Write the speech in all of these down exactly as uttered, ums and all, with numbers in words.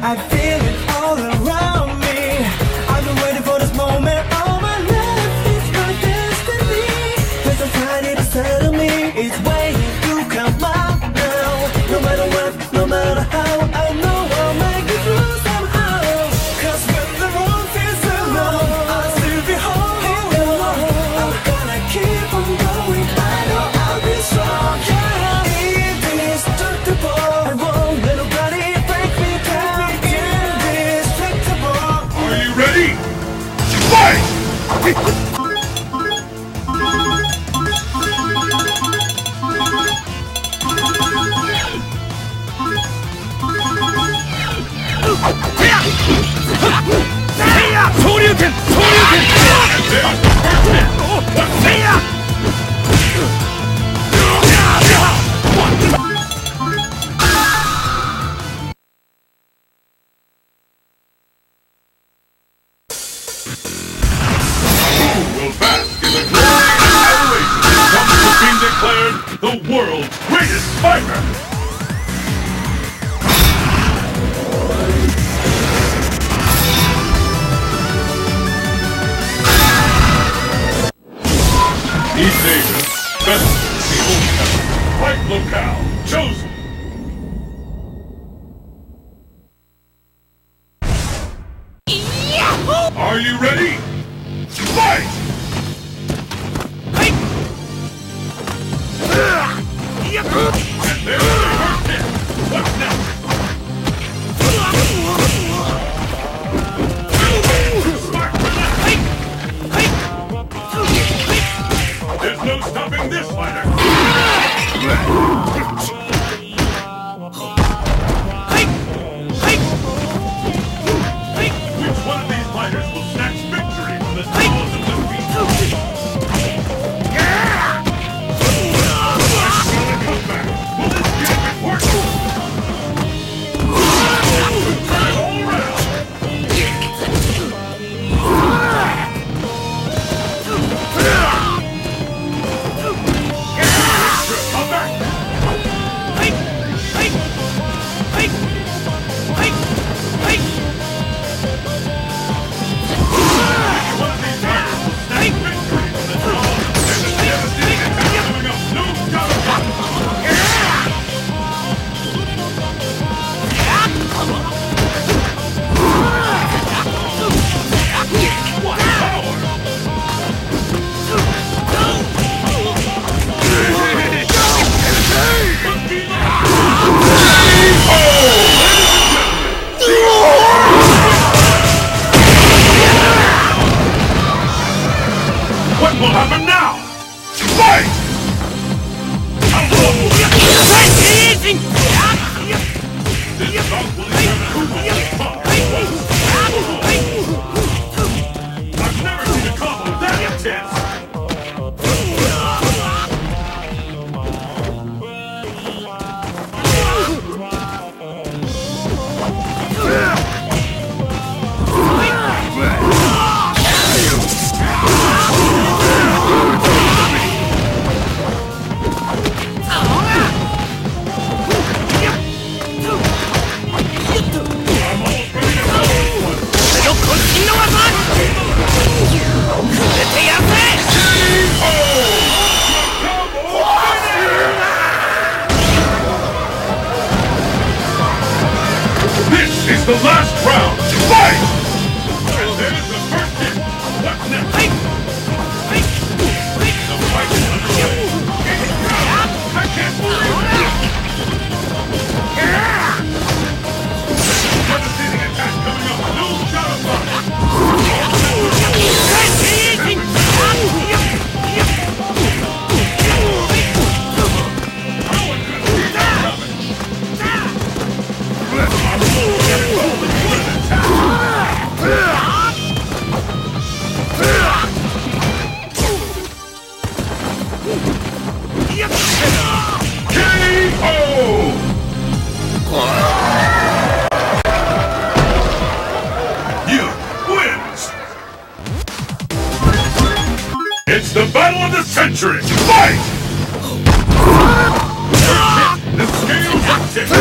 I feel it all around me. I've been waiting for this moment all my life. It's my destiny. There's a tiny inside of me. It's waiting to come out now. No matter what, no matter how, I know I'll make it through somehow. Cause when the road feels so long, I'll still be holding on. I'm gonna keep on going. I know I'll be strong. Yeah. If it's destructible, I won't let nobody break me down. Indestructible. Are you ready? Fight! The world's greatest fighter! East Asia's best people ever. Right locale chosen! Yahoo! Are you ready? Fight! And there's the first hit. What's next? There's no stopping this fighter. Which one of these fighters will snatch victory from the towers of the feet? What will happen now? Fight! This dog will determine who will be fought. I've never seen a combo that intense! The last round, fight! And there's the first hit. What's next? The fight is underway. I can't believe it! Devastating attack coming up. No shot of luck. How one could see that coming? It's the battle of the century! Fight! The scales are tipped!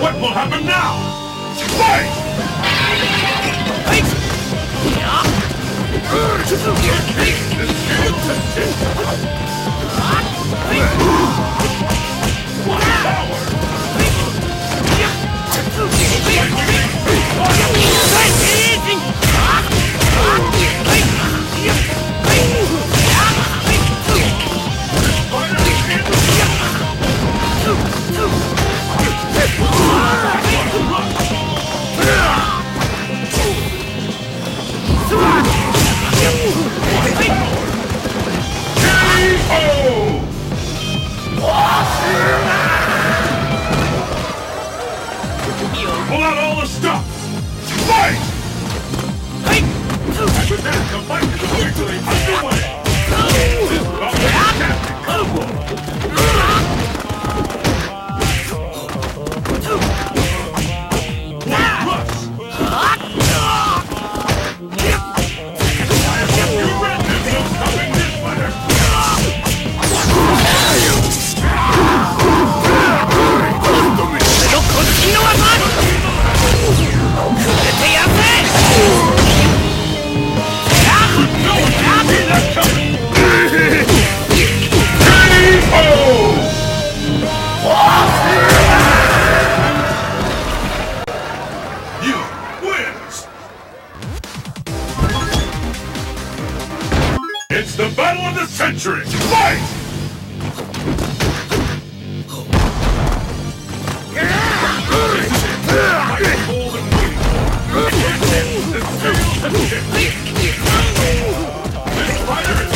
What will happen now? Fight! What power! Pull out all the stuff! Fight! Hey! I should have come back to the victory underway! It's the battle of the century! Fight! This fighter is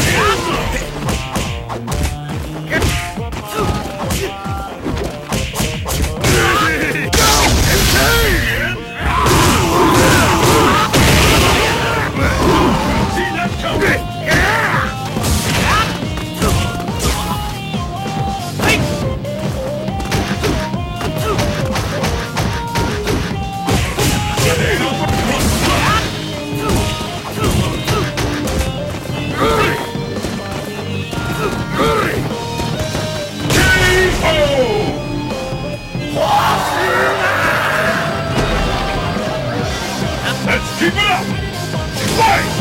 keep it up! Fight!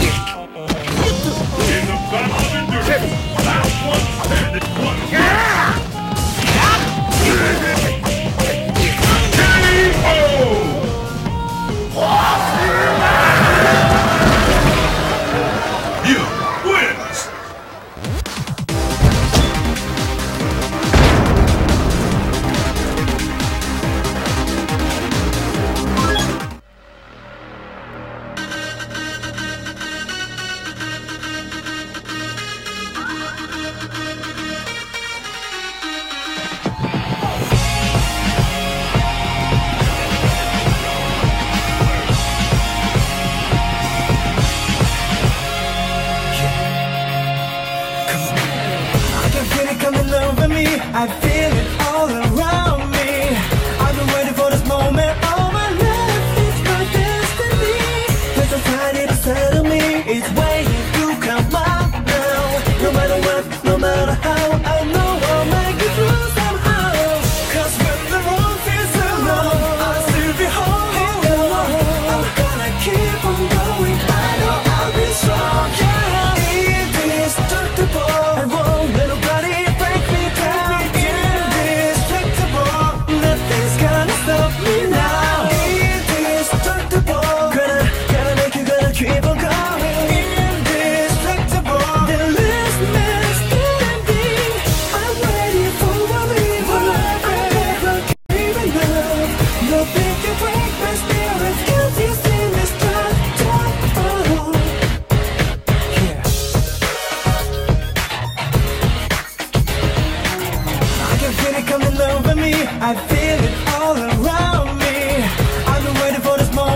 One.